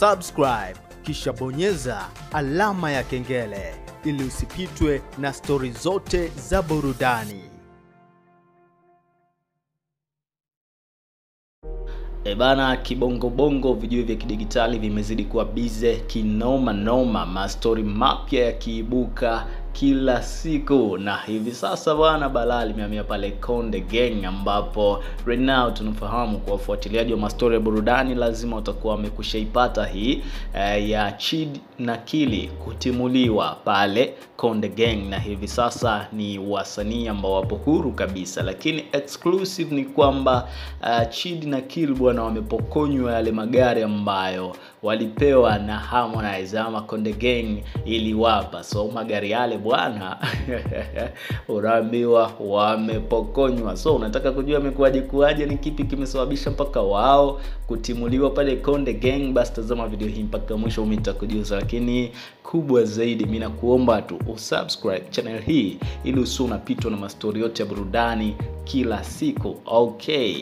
subscribe kisha bonyeza alama ya kengele ili usipitwe na stori zote za burudani. Ebana, kibongo bongo, video vya kidigitali vimezidi kuwa bize kinoma noma, mastori mapya yakiibuka kila siku. Na hivi sasa bwana balali miamia pale Konde Gang, ambapo right now tunafahamu kwa wafuatiliaji wa mastori ya burudani lazima utakuwa umekushaipata hii ya Cheed na Killy kutimuliwa pale Konde Gang, na hivi sasa ni wasanii ambao wapo huru kabisa. Lakini exclusive ni kwamba Cheed na Killy bwana wamepokonywa yale magari ambayo walipewa na Harmonize ama Konde Gang iliwapa. So magari yale bwana unaambiwa wamepokonywa. So unataka kujua amekuaje kuaje, ni kipi kimesababisha mpaka wao kutimuliwa pale Konde Gang, basi tazama video hii mpaka mwisho umetakujua. Lakini kubwa zaidi mimi nakuomba tu usubscribe channel hii ili usipitwe na mastori yote ya burudani kila siku. Okay,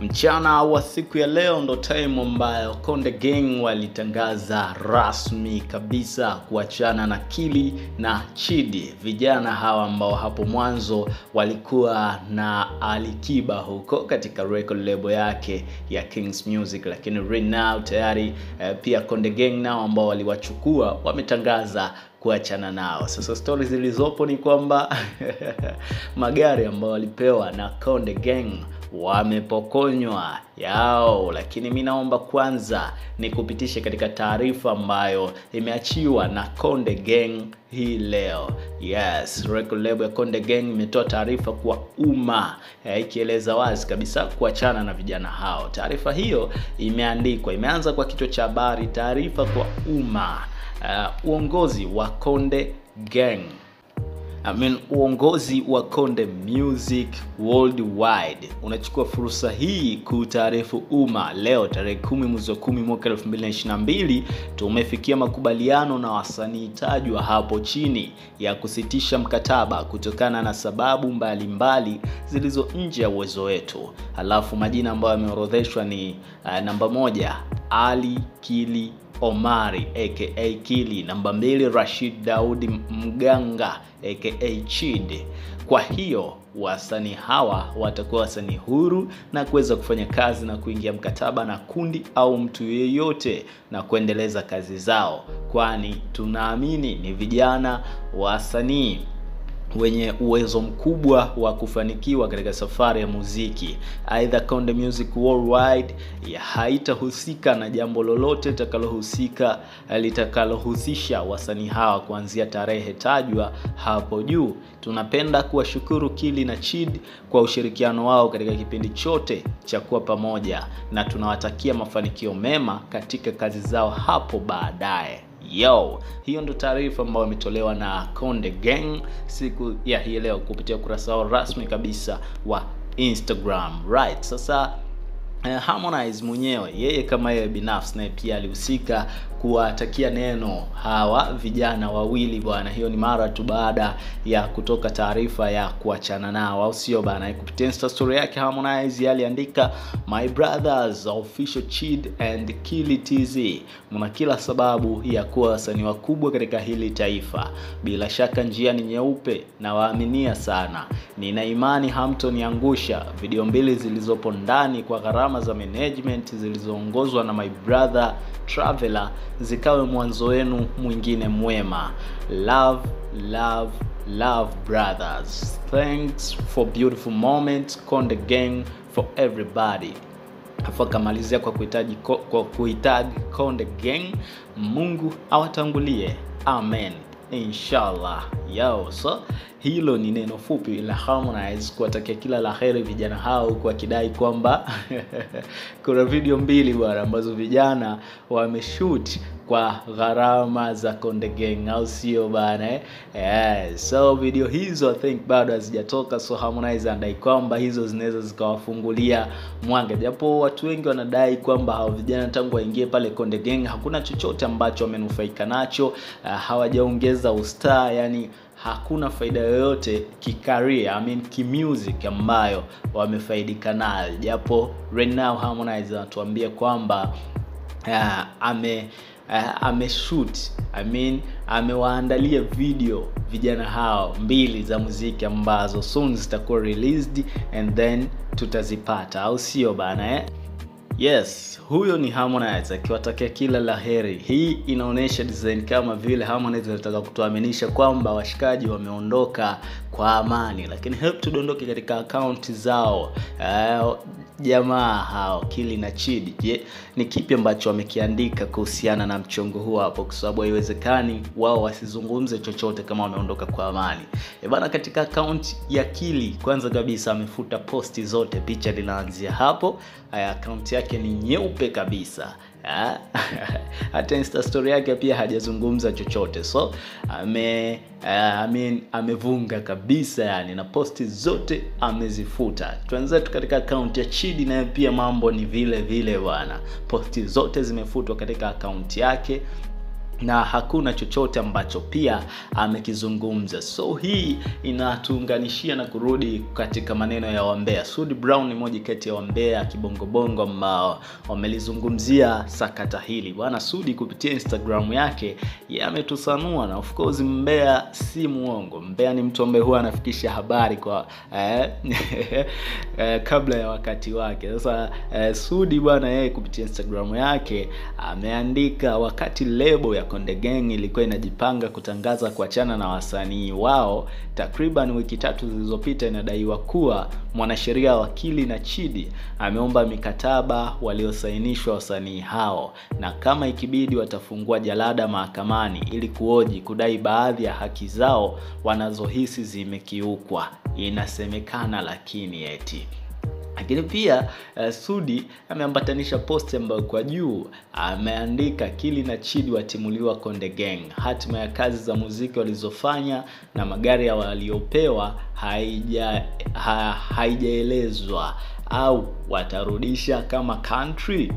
mchana wa siku ya leo ndo time ambayo Konde Gang walitangaza rasmi kabisa kuachana na Killy na Cheed. Vijana hawa ambao hapo mwanzo walikuwa na alikiba huko katika record label yake ya King's Music, lakini right now tayari pia Konde Gang nao ambao waliwachukua wametangaza kuachana nao. Sasa stories zilizopo ni kwamba magari ambao walipewa na Konde Gang wamepokonywa yao. Lakini mimi naomba kwanza nikupitishe katika taarifa ambayo imeachiwa na Konde Gang hii leo. Yes, record label ya Konde Gang imetoa taarifa kwa umma ikieleza wazi kabisa kuachana na vijana hao. Taarifa hiyo imeandikwa, imeanza kwa kichwa cha habari, taarifa kwa umma. Uongozi wa Konde Gang, uongozi wa Konde Music Worldwide unachukua fursa hii kutaarifu umma leo tarehe 10 mwezi wa 10 mwaka 2022, tumefikia makubaliano na wasanii tajwa hapo chini ya kusitisha mkataba kutokana na sababu mbalimbali zilizo nje ya uwezo wetu. Halafu majina ambayo yameorodheshwa ni namba 1 Ali Killy Omari aka Killy, namba 2 Rashid Daudi Mganga aka Cheed. Kwa hiyo wasanii hawa watakuwa wasanii huru na kuweza kufanya kazi na kuingia mkataba na kundi au mtu yeyote na kuendeleza kazi zao, kwani tunaamini ni vijana wasanii wenye uwezo mkubwa wa kufanikiwa katika safari ya muziki. Either Konde Music Worldwide haitahusika na jambo lolote litakalohusisha wasanii hawa kuanzia tarehe tajwa hapo juu. Tunapenda kuwashukuru Killy na Cheed kwa ushirikiano wao katika kipindi chote cha kuwa pamoja na tunawatakia mafanikio mema katika kazi zao hapo baadaye. Yo, hiyo ndo taarifa ambayo imetolewa na Konde Gang siku ya hii leo kupitia ukurasa wao rasmi kabisa wa Instagram. Right, sasa Harmonize mwenyewe, yeye kama yeye binafsi na pia alihusika kuwatakia neno hawa vijana wawili bwana. Hiyo ni mara tu baada ya kutoka taarifa ya kuachana nao, au sio bwana? Kupitia Insta story yake Harmonize aliandika, "My brothers official Cheed and Killy Tz, mna kila sababu ya kuwa wasanii wakubwa katika hili taifa. Bila shaka njia ni nyeupe na waaminia sana. Nina imani hamtoniangusha. Video mbili zilizopo ndani kwa gharama za management zilizoongozwa na my brother Traveler zikawe mwanzo wenu mwingine mwema. Love, love, love brothers. Thanks for beautiful moments. Konde Gang for everybody." Afakamalizia kwa kuhitaji Konde Gang, "Mungu awatangulie. Amen. Inshallah." Yao, so hilo ni neno fupi ila Harmonize kuwatakia kila laheri vijana hao, kwa kidai kwamba kuna video mbili bwana ambazo vijana wameshoot kwa gharama za Konde Gang, au sio bana? So video hizo I think bado hazijatoka, so Harmonize anadai kwamba hizo zinaweza zikawafungulia mwanga, japo watu wengi wanadai kwamba hao vijana tangu waingie pale Konde Gang hakuna chochote ambacho wamenufaika nacho. Hawajaongeza ustar, yani hakuna faida yoyote kikaria, kimusic ambayo wamefaidika nayo, japo right now Harmonize anatuambia kwamba ameshoot amewaandalia video vijana hao mbili za muziki ambazo soon zitakuwa released and then tutazipata, au sio bana eh? Yes, huyo ni Harmonize akiwatakia kila laheri. Hii inaonesha design kama vile Harmonize anataka kutuaminisha kwamba washikaji wameondoka kwa amani, lakini help tudondoke katika account zao. Jamaa hao Killy na Cheed, je, ni kipi ambacho wamekiandika kuhusiana na mchongo huu hapo? Kwa sababu haiwezekani wao wasizungumze chochote kama wameondoka kwa amani. Bana, katika account ya Killy kwanza kabisa amefuta posti zote, picha linaanzia hapo. Account yake ni nyeupe kabisa. Hata Insta story yake pia hajazungumza chochote. So amevunga kabisa yani, na posti zote amezifuta. Tuanze katika account ya Cheed, na pia mambo ni vile vile bwana. Posti zote zimefutwa katika account yake na hakuna chochote ambacho pia amekizungumza. So hii inatuunganishia na kurudi katika maneno ya Ombea. Sudi Brown ni moja kati ya Ombea kibongo ambao wamelizungumzia sakata hili. Bwana Sudi kupitia Instagram yake ametusanua, na of course Mbea si muongo. Mbea ni mtu ambaye huwa anafikisha habari kwa kabla ya wakati wake. Sasa Sudi bwana yeye kupitia Instagram yake ameandika, wakati lebo ya Konde Gang ilikuwa inajipanga kutangaza kuachana na wasanii wao takriban wiki 3 zilizopita, inadaiwa kuwa mwanasheria wa Killy na Cheed ameomba mikataba waliosainishwa wasanii hao, na kama ikibidi watafungua jalada mahakamani ili kuoji kudai baadhi ya haki zao wanazohisi zimekiukwa, inasemekana lakini eti. Lakini pia Sudi ameambatanisha post ambayo kwa juu ameandika, Killy na Cheed watimuliwa Konde Gang, hatima ya kazi za muziki walizofanya na magari ya waliopewa haijaelezwa, au watarudisha kama country.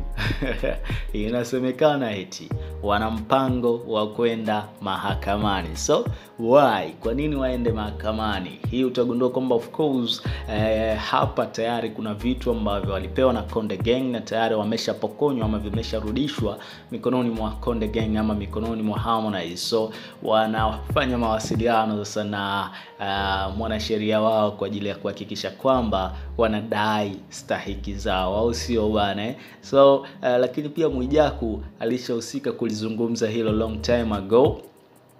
Inasemekana eti wana mpango wa kwenda mahakamani. So why, kwa nini waende mahakamani? Hii utagundua kwamba of course hapa tayari kuna vitu ambavyo walipewa na Konde Gang na tayari wameshapokonywa ama vimesharudishwa mikononi mwa Konde Gang ama mikononi mwa Harmonize. So wanafanya mawasiliano sasa na mwanasheria wao kwa ajili ya kuhakikisha kwamba wanadai stahiki zao, au sio bwana? So lakini pia Mujaku alishahusika kulizungumza hilo long time ago.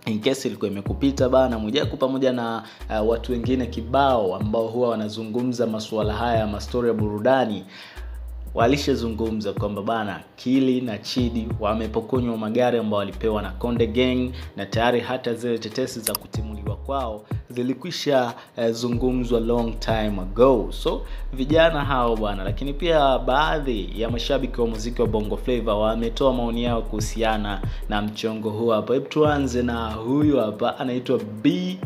In case ilikuwa imekupita bana, Mujaku pamoja na watu wengine kibao ambao huwa wanazungumza masuala haya mastori ya burudani walishazungumza kwamba bana, Killy na Cheed wamepokonywa magari ambao walipewa na Konde Gang, na tayari hata zile tetesi za kutimuliwa kwao zilikwisha zungumzwa long time ago. So vijana hao bwana, lakini pia baadhi ya mashabiki wa muziki wa Bongo Flavor wametoa maoni yao kuhusiana na mchongo huu hapa. Hebu tuanze na huyu hapa, anaitwa Be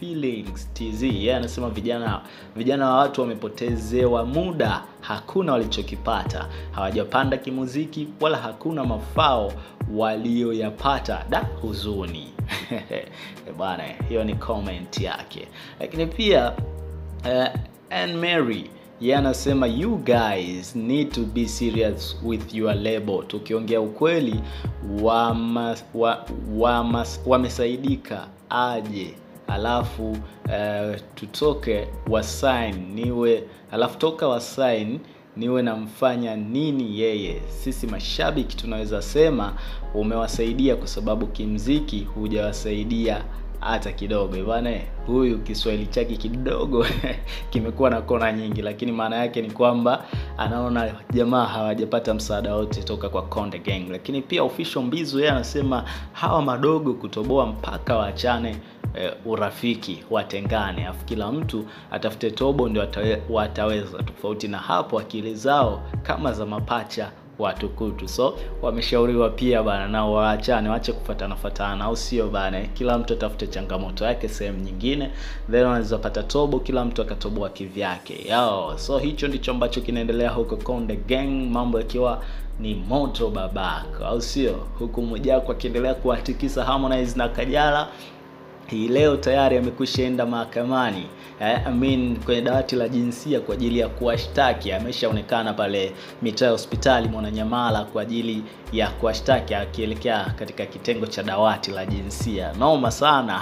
Feelings Tz. Yeye anasema vijana wa watu wamepotezewa muda, hakuna walichokipata, hawajapanda kimuziki wala hakuna mafao walioyapata. Da, huzuni. Bwana, hiyo ni comment yake. Lakini pia Anne Mary yeye anasema, you guys need to be serious with your label. Tukiongea ukweli wamesaidika aje, alafu tutoke wasign niwe, alafu toka wasign niwe namfanya nini yeye? Sisi mashabiki tunaweza sema umewasaidia, kwa sababu kimuziki hujawasaidia hata kidogo. Bwana, huyu Kiswahili chake kidogo kimekuwa na kona nyingi, lakini maana yake ni kwamba anaona jamaa hawajapata msaada wote toka kwa Konde Gang. Lakini pia official Mbizo yeye anasema hawa madogo kutoboa mpaka waachane urafiki, watengane, afu kila mtu atafute tobo ndio wataweza, tofauti na hapo akili zao kama za mapacha watu kutu. So wameshauriwa pia bana, nao waachane, waache kufatana, au sio bana? Kila mtu atafute changamoto yake sehemu nyingine, then wanaweza pata tobo, kila mtu akatoboa kivyake yao. So hicho ndicho ambacho kinaendelea huko Konde Gang, mambo yakiwa ni moto babako, au sio? Huku Mujaku akiendelea kuatikisa Harmonize na Kajala, hii leo tayari amekwishaenda mahakamani, kwenye dawati la jinsia kwa ajili ya kuwashtaki. Ameshaonekana pale mitaa ya hospitali Mwananyamala kwa ajili ya kuwashtaki akielekea katika kitengo cha dawati la jinsia. Naoma sana.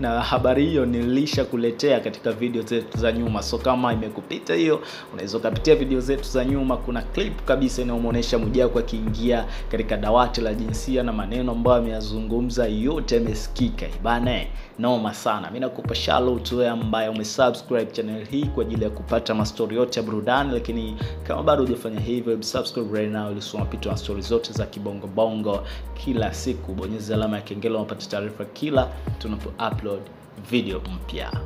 Na habari hiyo nilisha kuletea katika video zetu za nyuma. So kama imekupita hiyo, unaweza kupitia video zetu za nyuma. Kuna clip kabisa inayomuonesha Mujaku akiingia katika dawati la jinsia na maneno ambayo ameyazungumza yote yamesikika. Bane, naoma sana. Mimi nakupa shout out ambaye umesubscribe channel hii kwa ajili ya kupata mastori yote ya burudani, lakini kama bado hujafanya hivyo, subscribe right now ili usipitwe na stories zote za kibongo bongo kila siku. Bonyeza alama ya kengele upate taarifa kila tunapo upload video mpya.